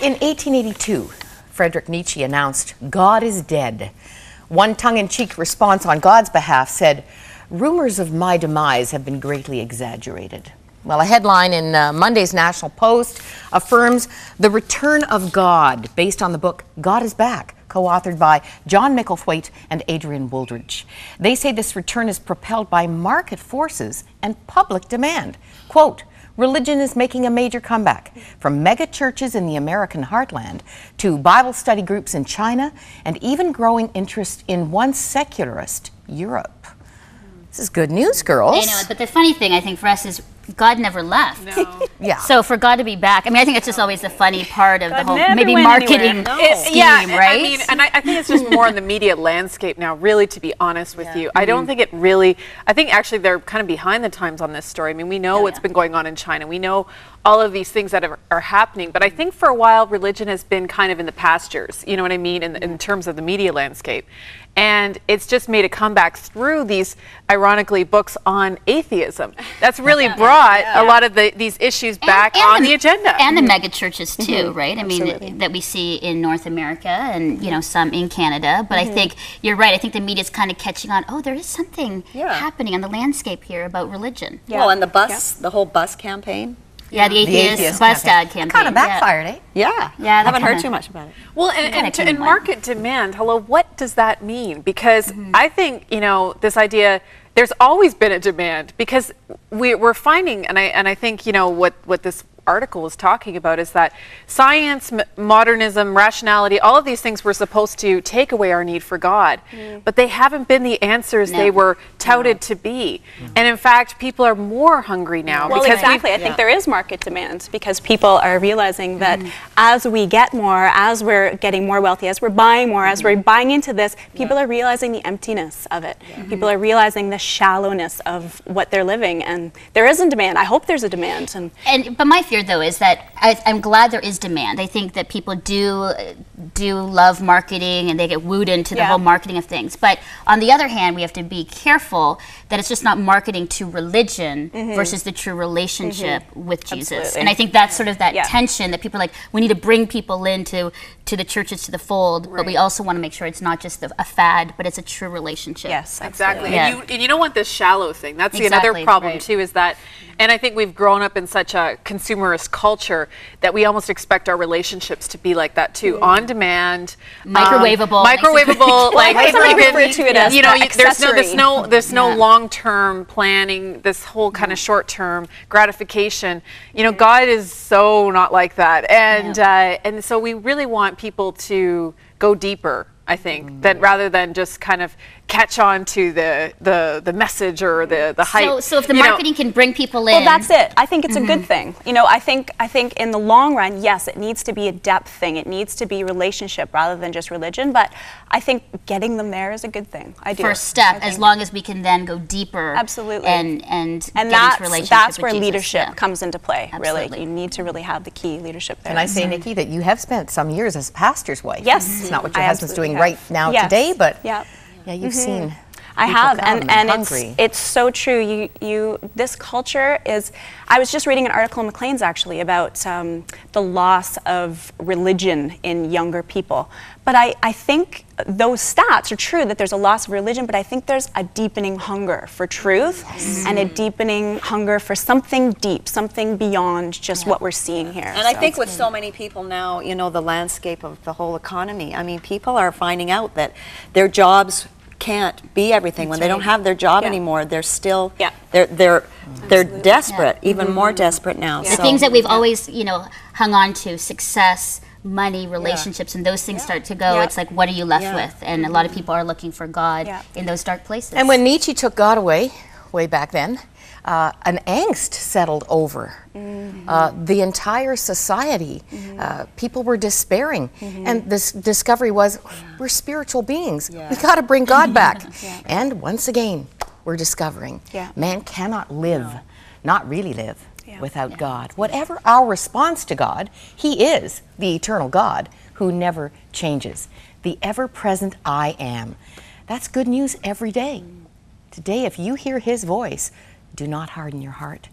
In 1882, Friedrich Nietzsche announced, "God is dead." One tongue-in-cheek response on God's behalf said, "Rumors of my demise have been greatly exaggerated." Well, a headline in Monday's National Post affirms the return of God, based on the book God Is Back, co-authored by John Micklethwait and Adrian Wooldridge. They say this return is propelled by market forces and public demand. Quote, "Religion is making a major comeback, from mega churches in the American heartland to Bible study groups in China and even growing interest in once secularist Europe." This is good news, girls. I know, but the funny thing, I think, for us is God never left. No. Yeah. So for God to be back, I mean, I think it's just always the funny part of the whole maybe marketing scheme, right? I mean, and I think it's just more in the media landscape now, really, to be honest with you. I don't think it really, I think actually they're kind of behind the times on this story. I mean, we know what's been going on in China. We know all of these things that are happening. But I think for a while, religion has been kind of in the pastures, you know what I mean, in terms of the media landscape. And it's just made a comeback through these, ironically, books on atheism. That's really brought a lot of these issues back on the agenda. And the mega churches too, right? I mean, that we see in North America and, you know, some in Canada. But I think you're right. I think the media's kind of catching on, oh, there is something happening on the landscape here about religion. Yeah. Well, and the bus, the whole bus campaign. Yeah, the atheist bus dad campaign. Kind of backfired, eh? Yeah. I haven't heard too much about it. Well, and market demand, hello, what does that mean? Because I think, you know, this idea, there's always been a demand, because we're finding, and I think, you know, what this article was talking about is that science, modernism, rationality, all of these things were supposed to take away our need for God, but they haven't been the answers they were touted to be. And in fact, people are more hungry now. Well, because I think there is market demand, because people are realizing that as we get more, as we're getting more wealthy, as we're buying more, as we're buying into this, people are realizing the emptiness of it. People are realizing the shallowness of what they're living, and there is a demand. I hope there's a demand. But my fear, though, is that I'm glad there is demand. I think that people do love marketing, and they get wooed into the whole marketing of things. But on the other hand, we have to be careful that it's just not marketing to religion versus the true relationship with Jesus. Absolutely. And I think that's sort of that tension that people are like, we need to bring people into to the churches, to the fold, but we also want to make sure it's not just a fad, but it's a true relationship. Yes, exactly. Yeah. And you don't want this shallow thing. That's another problem, too, is that, and I think we've grown up in such a consumerist culture that we almost expect our relationships to be like that too, on demand, microwavable, like even, you know, there's no long-term planning, this whole kind of short-term gratification. You know, God is so not like that, and so we really want people to go deeper, I think, that rather than just kind of catch on to the message or the hype. So if the marketing can bring people in. Well, that's it. I think it's a good thing. You know, I think in the long run, yes, it needs to be a depth thing. It needs to be relationship rather than just religion. But I think getting them there is a good thing. I do. First step, as long as we can then go deeper. Absolutely. And that's where leadership comes into play, really. You need to really have the key leadership there. Can I say, Nikki, that you have spent some years as pastor's wife? Yes. It's not what your husband's doing right now today, but... Yeah, you've seen. I have, and it's so true. This culture is. I was just reading an article in Maclean's actually about the loss of religion in younger people. But I think those stats are true, that there's a loss of religion. But I think there's a deepening hunger for truth and a deepening hunger for something deep, something beyond just what we're seeing here. And I think with so many people now, you know, the landscape of the whole economy. I mean, people are finding out that their jobs can't be everything. When they don't have their job anymore, they're still they're desperate, even more desperate now. The things that we've always, you know, hung on to, success, money, relationships, and those things start to go. It's like, what are you left with? And a lot of people are looking for God in those dark places. And when Nietzsche took God away, way back then, an angst settled over the entire society. People were despairing, and this discovery was, we're spiritual beings. We got to bring God back. And once again, we're discovering man cannot live, not really live, without God. Whatever our response to God, He is the eternal God who never changes, the ever-present I am. That's good news every day. Today, if you hear His voice, do not harden your heart.